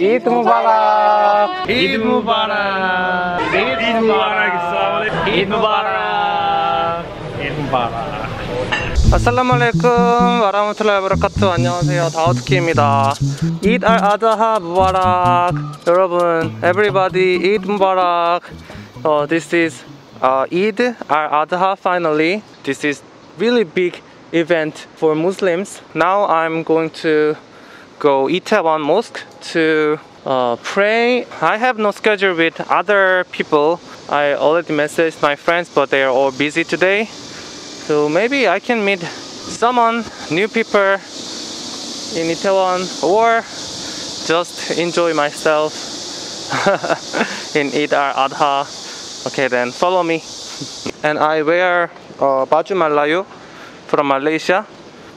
Eid Mubarak! Eid Mubarak! Eid Mubarak! Eid Mubarak! Eid Mubarak! Assalamualaikum warahmatullahi wabarakatuh. 안녕하세요, 다우트키입니다. Eid al-Adha Mubarak! 여러분, everybody, Eid Mubarak! This is Eid al-Adha finally. This is really big event for Muslims. Now I'm going to go Itaewon mosque to pray. I have no schedule with other people. I already messaged my friends, but they are all busy today. So maybe I can meet someone, new people in Itaewon, or just enjoy myself in Eid al-Adha. Okay, then follow me. And I wear Baju Malayu from Malaysia,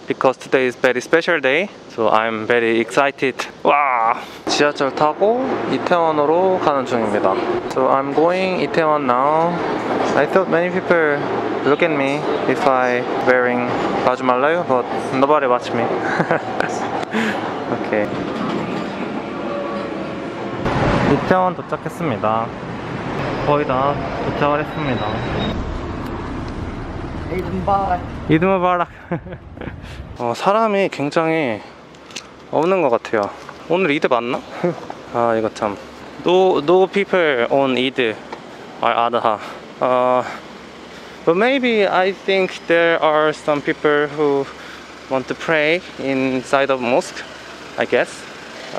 because today is very special day. So I'm very excited. Wow! 지하철 타고 이태원으로 가는 중입니다. So I'm going Itaewon now. I thought many people look at me if I wearing Baju Malayu, but nobody watch me. Okay. 이태원 도착했습니다. 거의 다 도착을 했습니다. Eid Mubarak. Eid Mubarak. 사람이 굉장히 없는 것 같아요. 오늘 이드 맞나? 아 이거 참. No people on Eid al-Adha. But maybe I think there are some people who want to pray inside of mosque. I guess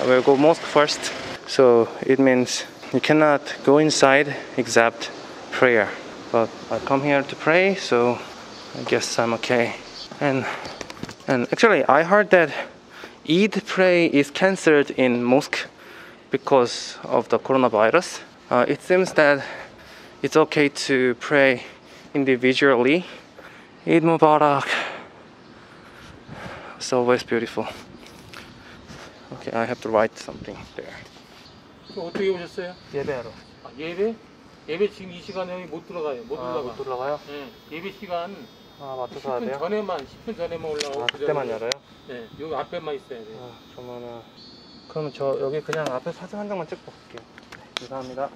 I will go mosque first. So it means you cannot go inside except prayer. But I come here to pray, so I guess I'm okay. And actually, I heard that Eid prayer is cancelled in mosque because of the coronavirus. It seems that it's okay to pray individually. Eid Mubarak. It's always beautiful. Okay, I have to write something there. 어떻게 오셨어요? 예배하러. 아, 예배? 예배 지금 이 시간에 형이 못 들어가요. 못 올라가요? 네. 예배 시간. 아, 맞춰서 해야 돼요? 10분 전에만 올라가고. 아, 그때만 열어요? 네, 여기 앞에만 있어야 돼요. 아, 정말은. 그럼 저 여기 그냥 앞에 사진 한 장만 찍고 갈게요. 감사합니다.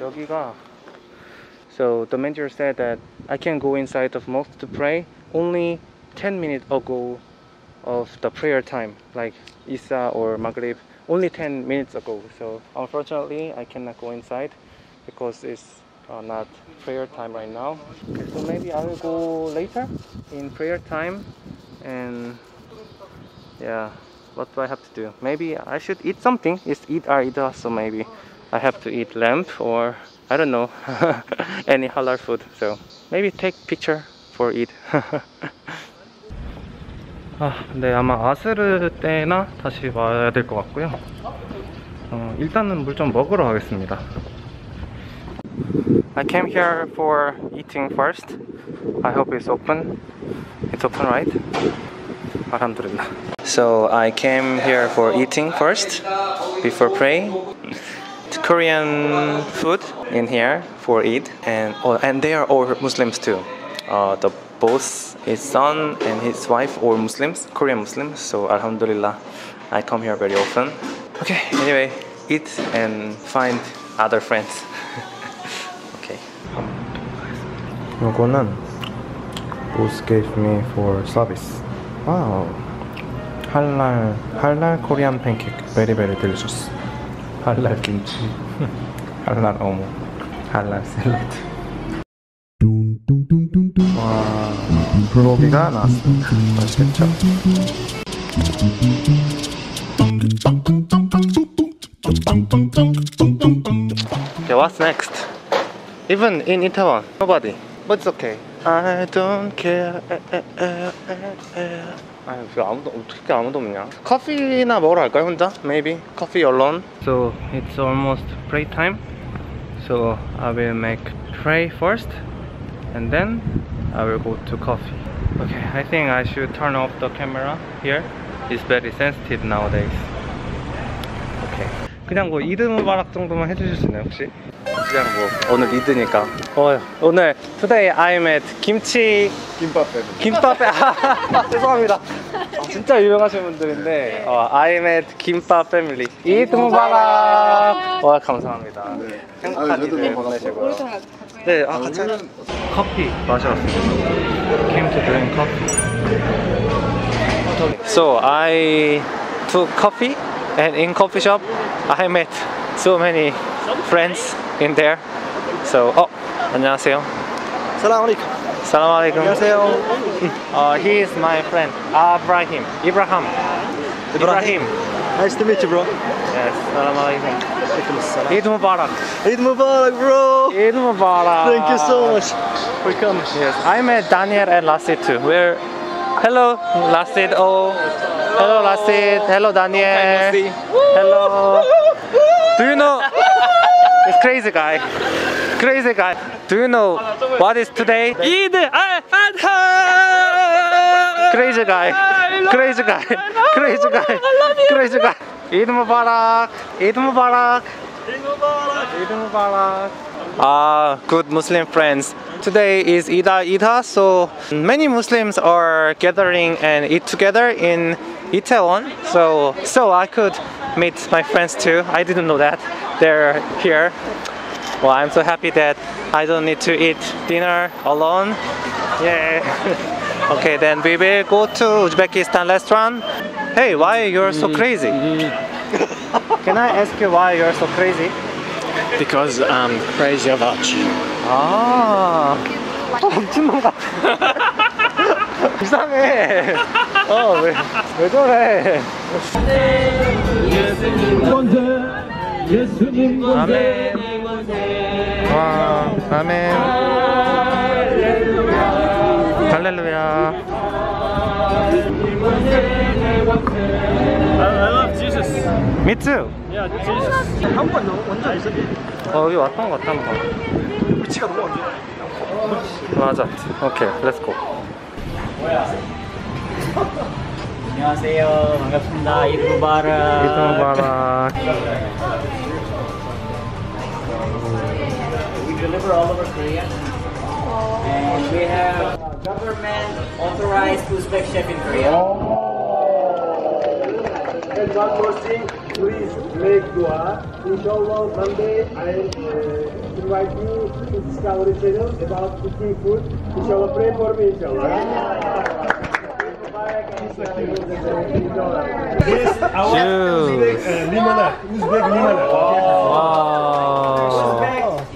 여기가. So the manager said that I can go inside of mosque to pray only 10 minutes ago of the prayer time, like Isha or Maghrib, only 10 minutes ago. So unfortunately, I cannot go inside because it's not prayer time right now. So maybe I will go later in prayer time. And yeah, what do I have to do? Maybe I should eat something. It's Eid al-Adha, so maybe I have to eat lamb or I don't know, any halal food. So maybe take picture for Eid. 아, 네, 아마 아스르 때나 다시 와야 될 것 같고요. 일단은 물 좀 먹으러 가겠습니다. I came here for eating first. I hope it's open. It's open, right? Alhamdulillah. So I came here for eating first, before praying. It's Korean food in here for Eid, and they are all Muslims too. The both his son and his wife are Muslims, Korean Muslims. So Alhamdulillah, I come here very often. Okay. Anyway, eat and find other friends. 이거는 boss gave me for service. Wow. 할랄 Korean pancake. Very very delicious. 할랄 김치. 할랄 어묵. 할랄 샐러드. 와, 불고기가 나왔습니다. 맛있겠죠? Okay, what's next? Even in Itaewon, nobody. But it's okay. I don't care. 아유, 어떻게 아무도 없냐? 커피나 먹으러 갈까요, 혼자? Maybe coffee alone. So it's almost pray time. So I will make pray first, and then I will go to coffee. Okay, I think I should turn off the camera here. It's very sensitive nowadays. Okay. 그냥 뭐 이드 무바락 정도만 해주실 수 있나요, 혹시? 그냥 뭐 오늘 리드니까. 오늘 today I'm at 김치 김밥에. 아, 죄송합니다. 진짜 유명하신 분들인데 I'm at 김밥 패밀리. Eid Mubarak. 와 감사합니다. 네. 행복한 일들 보내시고요. 네, 아 같이 커피 마셔. Came to drink coffee. So I took coffee and in coffee shop I met so many friends in there. So 안녕하세요. Assalamualaikum. 안녕하세요. He is my friend Ibrahim. Nice to meet you, bro. Yes. Assalamualaikum. Eid Mubarak. Eid Mubarak, bro. Eid Mubarak. Thank you so much for coming. Yes. I met Daniel and Lasse too. We're hello, Lasse. Oh, hello, Lasse. Hello, Daniel. Hello. Do you know? It's crazy guy. Crazy guy. Do you know what is today? Eid al-Adha. Crazy guy. Crazy guy. Eid Mubarak. Eid Mubarak. Good Muslim friends. Today is Eid al-Adha, so many Muslims are gathering and eat together in Itaewon. So I could meet my friends too. I didn't know that they're here. Well, I'm so happy that I don't need to eat dinner alone. Yeah. Okay, then we will go to Uzbekistan restaurant. Hey, why you're so crazy? Can I ask you why you're so crazy? Because I'm crazy about you. Ah. 이상해. 왜 저래? 아멘. 와, 아멘. Hallelujah. I love Jesus. Me too. Yeah, Jesus. 한번 완전 이상해. 여기 왔던 거 같다는 거. 위치가 너무 안 좋아. 맞아. Okay, let's go. 안녕하세요. 반갑습니다. Eid Mubarak. We deliver all over Korea. And we have a government authorized Uzbek chef in Korea. And one more thing, please make dua. Inshallah, Monday I invite you to Discovery Channel about cooking food. Inshallah, pray for me, inshallah. This is our Uzbek limonade.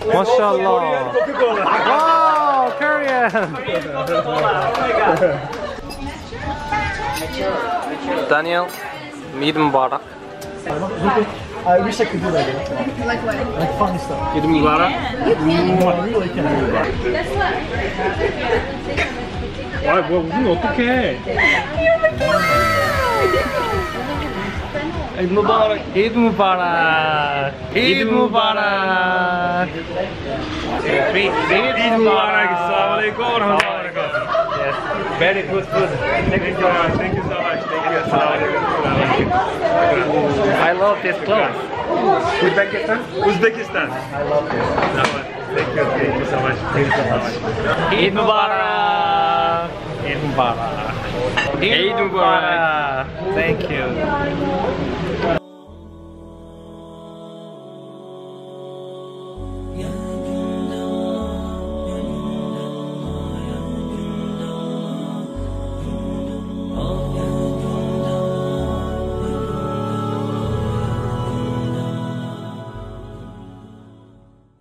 Mashallah. Daniel, Eid Mubarak. I wish I could do that again. Like what? Like funny stuff. Eid Mubarak. I really can't do that. That's what. Why? What? 어떡해? Eid Mubarak. Eid Mubarak. Eid Mubarak. Eid Mubarak. Assalamualaikum warahmatullahi wabarakatuh. Yes. Very good food. Thank you so much. Thank you so much. Thank you. Assalamualaikum. I love this clothes. Uzbekistan. Uzbekistan. I love this. Thank you. Thank you so much. Thank you so much. Eid Mubarak. Eid Mubarak. Eid Mubarak. Thank you.